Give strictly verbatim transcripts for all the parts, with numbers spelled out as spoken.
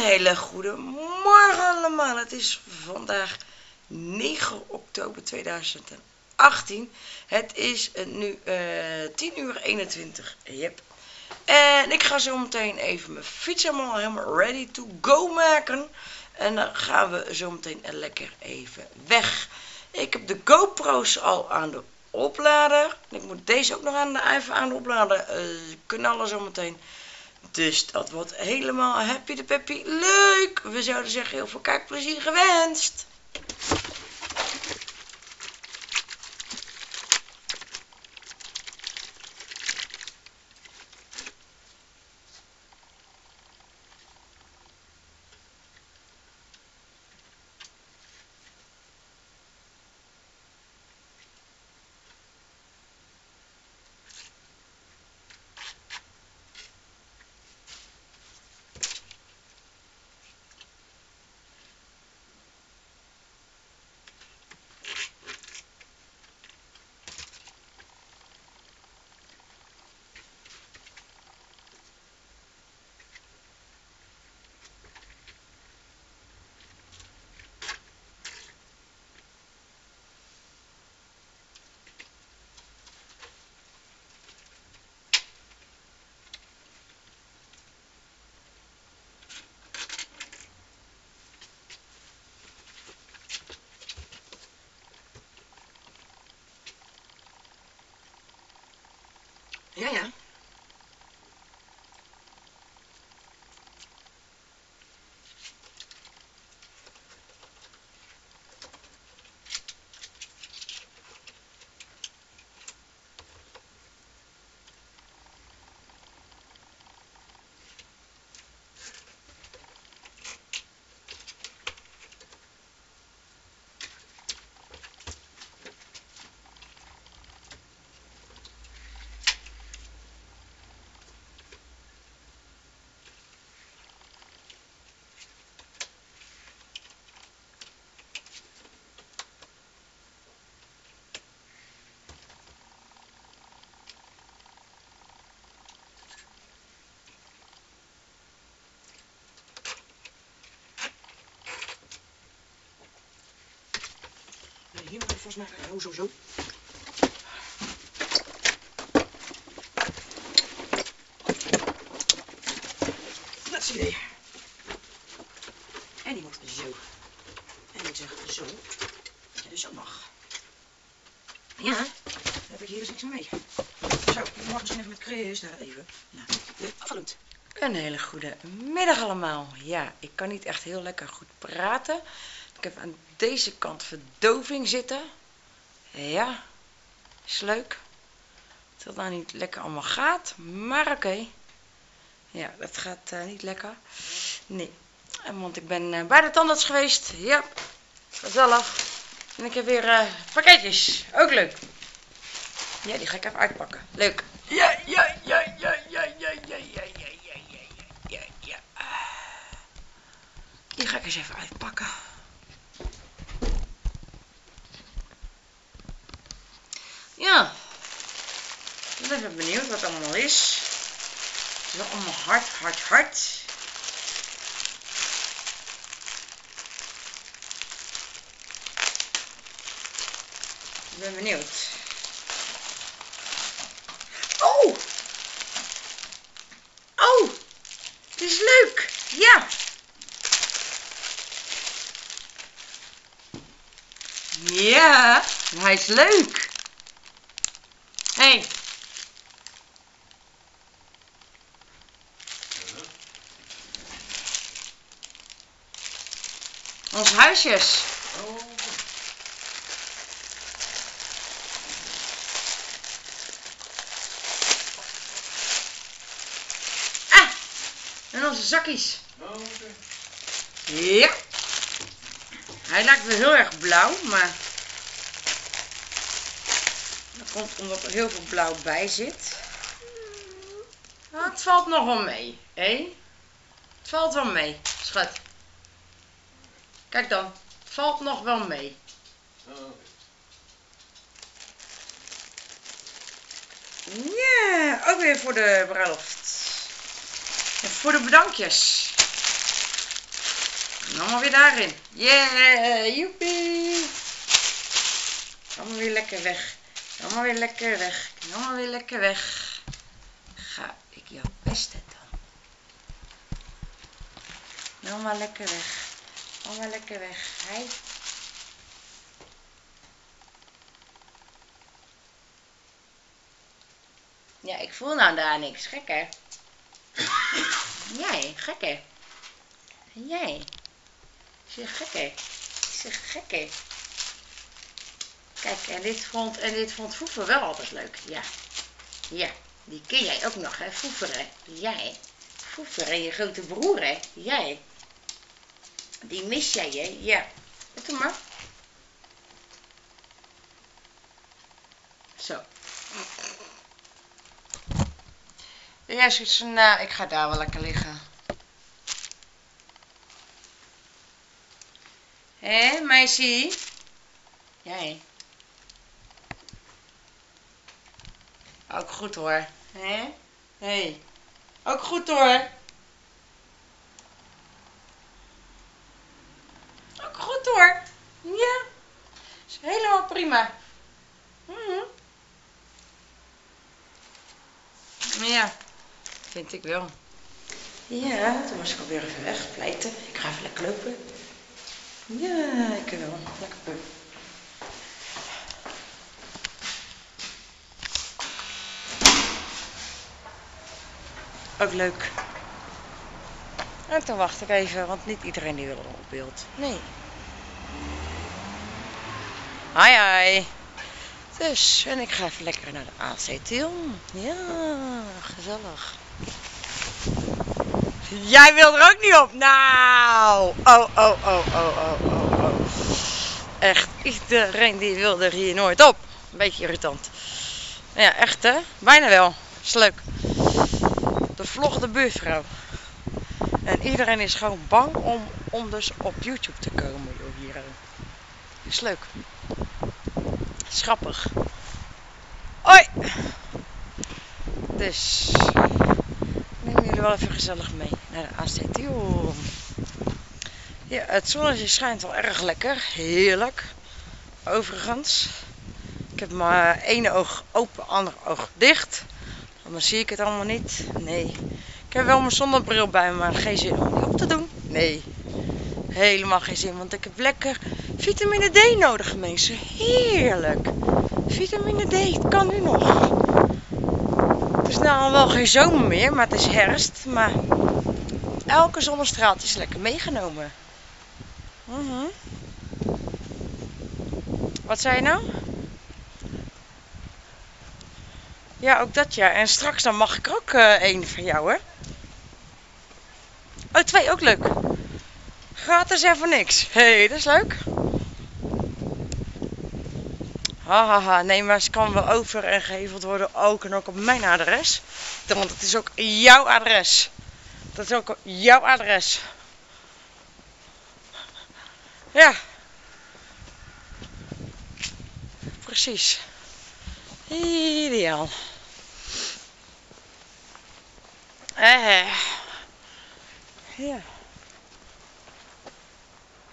Een hele goede morgen allemaal. Het is vandaag negen oktober tweeduizend achttien. Het is nu uh, tien uur eenentwintig. Yep. En ik ga zo meteen even mijn fiets helemaal, helemaal ready to go maken. En dan gaan we zo meteen lekker even weg. Ik heb de GoPro's al aan de oplader. Ik moet deze ook nog aan de, even aan de oplader uh, knallen zo meteen. Dus dat wordt helemaal happy de peppy leuk. We zouden zeggen heel veel kijkplezier gewenst. Ja, ja. Hier moet ik vast maar gaan. Oh, zo, zo. Dat is idee. En die moet zo. En ik zeg zo. Dus dat mag. Ja. Dan heb ik hier dus niks mee. Zo, ik mag misschien even met Chris daar even. Nou, afgelopen. Een hele goede middag allemaal. Ja, ik kan niet echt heel lekker goed praten. Ik heb aan deze kant verdoving zitten. Ja, is leuk. Dat het nou niet lekker allemaal gaat, maar oké. Okay. Ja, dat gaat uh, niet lekker. Nee, want ik ben uh, bij de tandarts geweest. Ja, gezellig. En ik heb weer uh, pakketjes. Ook leuk. Ja, die ga ik even uitpakken. Leuk. Ja, ja, ja, ja, ja, ja, ja, ja, ja, ja, ja, ja. Die ga ik eens even uitpakken. Ja, ik ben even benieuwd wat het allemaal is. Het is wel allemaal hard, hard, hard. Ik ben benieuwd. Oh! Oh! Het is leuk! Ja! Ja, hij is leuk! Hey. Ons huisjes. Oh. Ah, en onze zakjes. Oh, okay. Ja. Hij lijkt wel heel erg blauw, maar... komt omdat er heel veel blauw bij zit. Nou, het valt nog wel mee. Hé? Het valt wel mee, schat. Kijk dan. Het valt nog wel mee. Ja, ook weer voor de bruiloft. En voor de bedankjes. Allemaal weer daarin. Yeah, joepie. Allemaal weer lekker weg. Allemaal weer lekker weg. Allemaal weer lekker weg. Ga ik jou pesten dan? Allemaal lekker weg. Allemaal lekker weg. Hé. Ja, ik voel nou daar niks. Gek hè? Jij, gek hè? Jij. Zeg gek hè? Zeg gek hè? Kijk, en dit vond, en dit vond Foefer wel altijd leuk. Ja. Ja. Die ken jij ook nog hè? Foefer hè? Jij. Foefer en je grote broer hè? Jij. Die mis jij hè? Ja. Doe maar. Zo. Ja, zoiets van, nou, ik ga daar wel lekker liggen. Hé, meisje? Jij. Ook goed hoor. Hé? Hé. Ook goed hoor. Ook goed hoor. Ja. Is helemaal prima. Mm-hmm. Ja. Vind ik wel. Ja, toen was ik alweer even weg, pleiten. Ik ga even lekker lopen. Ja, ik wel. Lekker pum. Ook leuk. En toen wacht ik even, want niet iedereen die wil op beeld. Nee. Hi, hi. Dus, en ik ga even lekker naar de A C T I L. Ja, gezellig. Jij wil er ook niet op. Nou, oh, oh, oh, oh, oh, oh, oh. Echt, iedereen die wil er hier nooit op. Een beetje irritant. Ja, echt hè? Bijna wel. Is leuk. De vlog de buurvrouw. En iedereen is gewoon bang om, om dus op YouTube te komen. Joh, hier. Is leuk. Is grappig. Hoi! Dus... neem jullie wel even gezellig mee naar de A C T I L. Ja, het zonnetje schijnt wel erg lekker. Heerlijk. Overigens. Ik heb mijn ene oog open, ander oog dicht. Dan zie ik het allemaal niet. Nee. Ik heb wel mijn zonnebril bij me, maar geen zin om die op te doen. Nee. Helemaal geen zin, want ik heb lekker vitamine D nodig, mensen. Heerlijk. Vitamine D, het kan nu nog. Het is nou al wel geen zomer meer, maar het is herfst. Maar elke zonnestraaltje is lekker meegenomen. Mm-hmm. Wat zei je nou? Ja, ook dat ja. En straks dan mag ik er ook uh, één van jou, hè? Oh, twee, ook leuk. Gratis en voor niks. Hé, hey, dat is leuk. Hahaha, ha, ha. Nee, maar ze kan wel over en geheveld worden, ook en ook op mijn adres. Want het is ook jouw adres. Dat is ook jouw adres. Ja. Precies. Ideaal. Eh. Ja.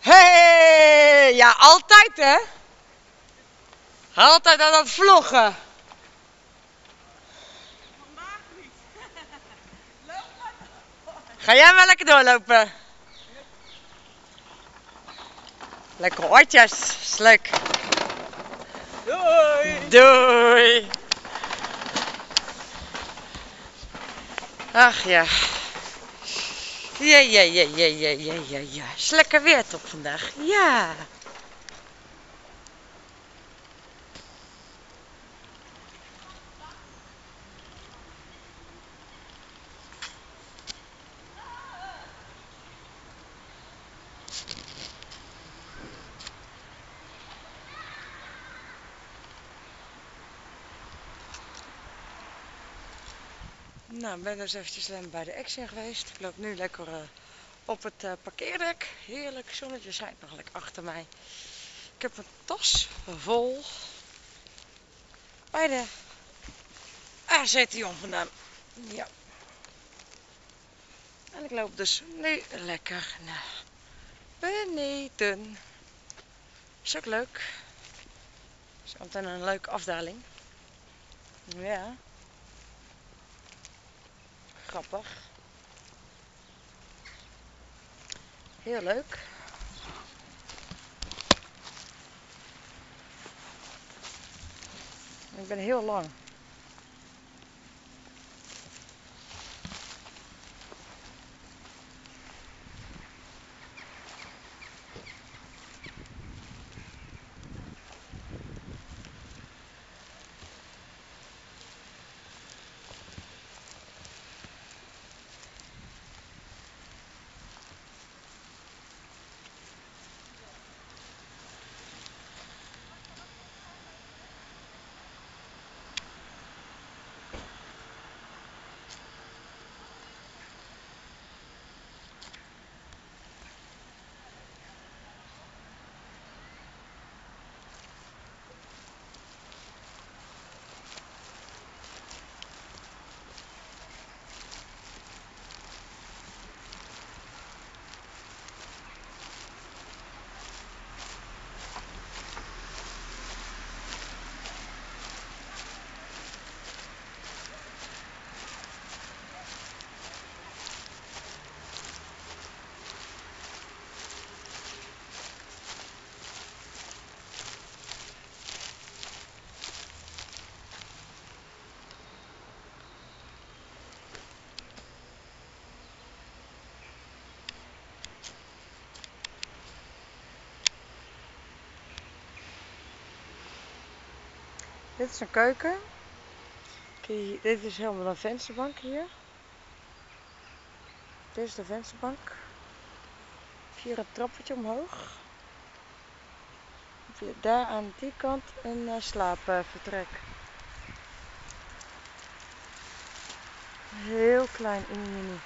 Hey, ja, altijd hè. Altijd aan het vloggen. Vandaag niet. Loop maar door. Ga jij wel lekker doorlopen? Lekker oortjes. Is leuk. Doei. Doei. Ach ja. Ja, ja, ja, ja, ja, ja, ja, ja. Is lekker weer toch vandaag? Ja. Nou, ik ben dus eventjes bij de Action geweest. Ik loop nu lekker uh, op het uh, parkeerdek. Heerlijk, zonnetje schijnt nog lekker achter mij. Ik heb een tas vol bij de A C T I L vandaan. Ja. En ik loop dus nu lekker naar beneden. Is ook leuk. Is altijd een leuke afdaling. Ja. Grappig. Heel leuk. Ik ben heel lang. Dit is een keuken. Kijk, dit is helemaal een vensterbank hier. Dit is de vensterbank. Hier een trappetje omhoog. Daar aan die kant een uh, slaapvertrek. Heel klein in de mini.